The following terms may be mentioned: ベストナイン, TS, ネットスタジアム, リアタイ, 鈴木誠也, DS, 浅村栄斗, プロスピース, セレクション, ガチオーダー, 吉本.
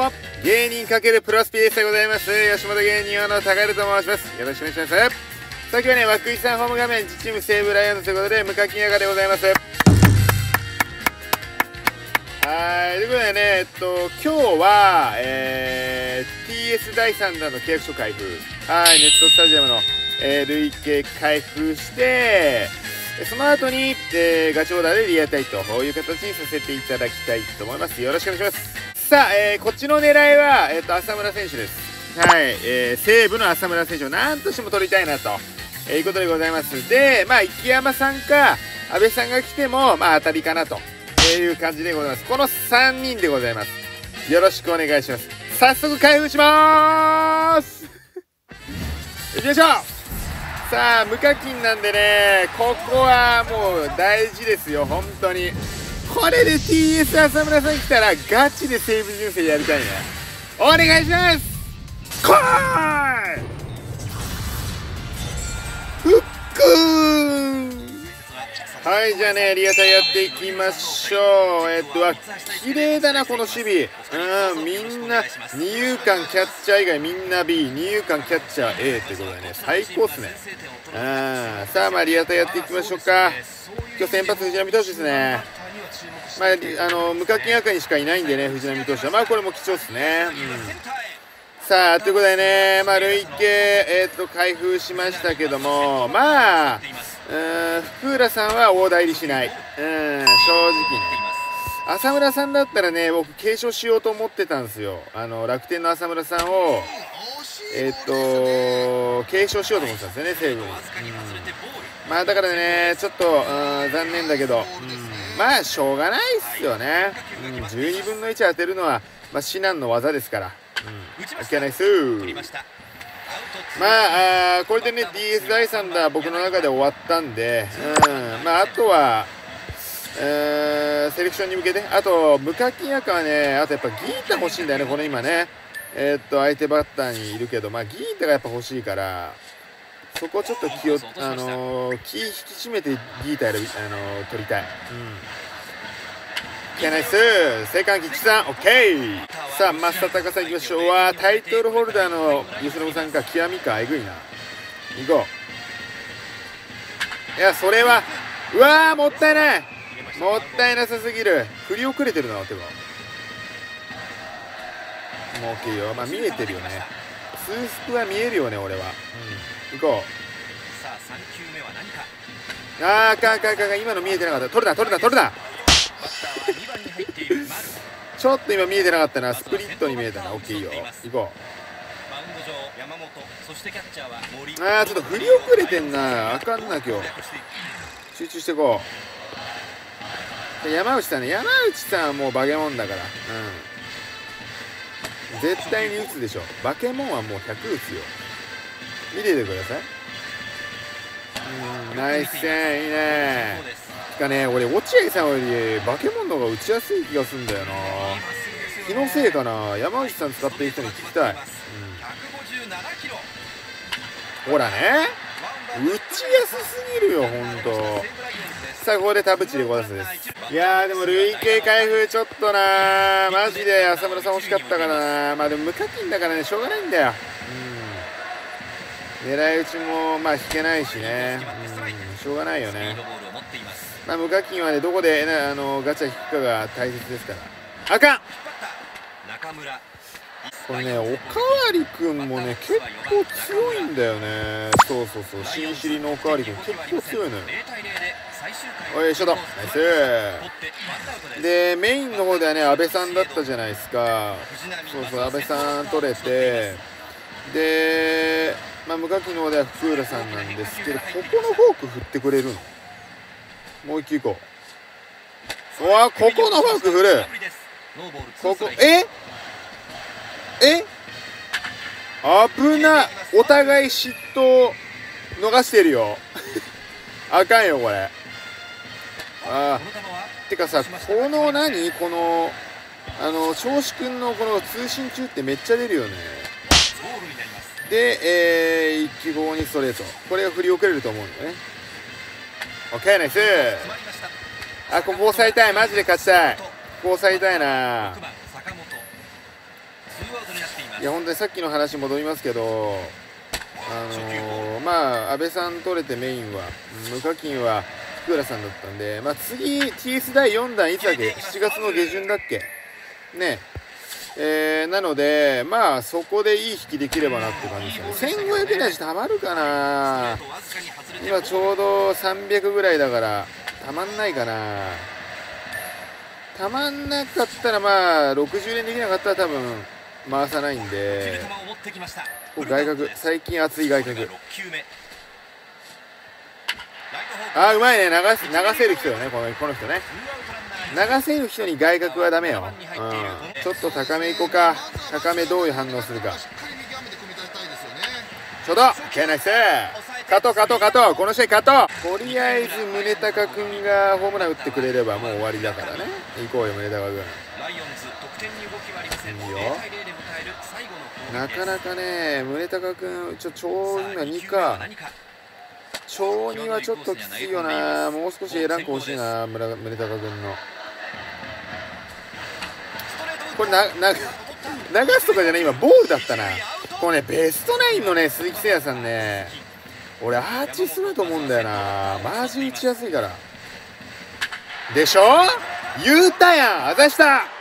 どうも芸人×プロスピースでございます。吉本芸人の高井と申します。よろしくお願いします。さっきはね、涌井さんホーム画面チーム西武ライオンズということで無課金赤でございます。はい、ということでね、今日は、TS 第3弾の契約書開封、はい、ネットスタジアムの、累計開封してその後に、ガチオーダーでリアタイという形にさせていただきたいと思います。よろしくお願いします。さあ、こっちの狙いは、浅村選手です。はい、西武の浅村選手を何としても取りたいなと、いうことでございます。で、まあ、池山さんか阿部さんが来ても、まあ、当たりかなという感じでございます。この3人でございます。よろしくお願いします。早速開封しまーす。行きましょう。さあ、無課金なんでね、ここはもう大事ですよ、本当に。これで TS 浅村さん来たらガチで西武純正やりたいね。お願いします。こーいふっくーん。はい、じゃあね、リアタイやっていきましょう。綺麗だな、この守備。うん、みんな二遊間キャッチャー以外みんな B、 二遊間キャッチャー A ってことでね、最高っすね。あ、さあ、まあリアタイやっていきましょうか。今日先発藤浪投手ですね。まあ、無課金赤にしかいないんでね、藤浪投手はまあこれも貴重っすね。うん、さあ、ということでね、まあ累計開封しましたけども、まあ福浦さんは大台入りしない。うん、正直ね。浅村さんだったらね、僕継承しようと思ってたんですよ。楽天の浅村さんを継承しようと思ってたんですよね、西武に。まあだからね、ちょっと残念だけど、まあしょうがないっすよね。12分の1当てるのは、まあ、至難の技ですから、いけないっす。まあ、これでね DS 第3弾僕の中で終わったんで、まああとはセレクションに向けて、あと無課金赤はね、あとやっぱギータ欲しいんだよね、この今ね、相手バッターにいるけど、まあ、ギータがやっぱ欲しいから、そこちょっと気を、気引き締めてギータ取りたい。いけないっす。セカンド菊池さん、オッケー。さあ、増田高さんいきましょう。わ、タイトルホルダーの由伸さんか、極みか、えぐいな。行こう。いや、それは、うわー、もったいない。もったいなさすぎる。振り遅れてるな、手が。もう OK よ。まあ見えてるよね。ツースプは見えるよね、俺は。行こう。さあ、3球目は何か。ああ、今の見えてなかった。取れた。ちょっと今見えてなかったな。スプリットに見えたな。OK よ。行こう。ああ、ちょっと振り遅れてんな。あかんな、今日。集中していこう。山内さんはもうバケモンだから、絶対に打つでしょ。バケモンはもう100打つよ。見ててください。ナイス戦、いいね。てかね、俺落合さんよりバケモンの方が打ちやすい気がするんだよな。気のせいかな。山内さん使っている人に聞きたい。ほらね、打ちやすすぎるよ、ほんと。さあ、ここで田淵でございます。いやー、でも累計開封ちょっとなー、マジで浅村さん欲しかったからな。まあでも無課金だからね、しょうがないんだよ。狙い撃ちもまあ引けないしね、しょうがないよね。まあ無課金はね、どこでガチャ引くかが大切ですから。あかん。これね、おかわりくんもね、結構強いんだよね。そうそうそう、新尻のおかわりくん結構強いのよ。おい、ショートナイス。で、メインの方ではね、阿部さんだったじゃないですか。そうそう、阿部さん取れて、で、まあ、無課金の方では福浦さんなんですけど、ここのフォーク振ってくれるの。もう一球行こう。うわ、ここのフォーク振る。ここ、え、危ない。お互い嫉妬逃してるよ。あかんよ、これ。あー、てかさ、この何、この銚子くんのこの通信中ってめっちゃ出るよね。で、1球後にストレート、これが振り遅れると思うんだよね。 OK、 ナイス。あ、ここ抑えたい。マジで勝ちたい。ここ抑えたいな。いや本当にさっきの話戻りますけど、まあ安倍さん取れてメインは無課金は福浦さんだったんで、まあ、次 TS 第4弾いつだっけ、7月の下旬だっけねえ、なのでまあそこでいい引きできればなって感じですよね。1500円足たまるかな、今ちょうど300ぐらいだからたまんないかな、たまんなかったらまあ60連できなかったら多分回さないんで、外角最近熱い外角、あうまいね、流せる人よね、この人ね、流せる人に外角はダメよ、うん、ちょっと高めいこうか、高めどういう反応するか、ちょうどケナイス加藤この試合加藤、とりあえず宗隆君がホームラン打ってくれればもう終わりだからね、行こうよ宗隆君。いいよなかなかね、宗隆君超今2か、超2はちょっときついよな、もう少し A ランク欲しいな宗隆君の。これ流すとかじゃない、今ボールだったな、これねベストナインのね鈴木誠也さんね、俺アーチすると思うんだよな、マージ打ちやすいからでしょ、言うたやんあざした。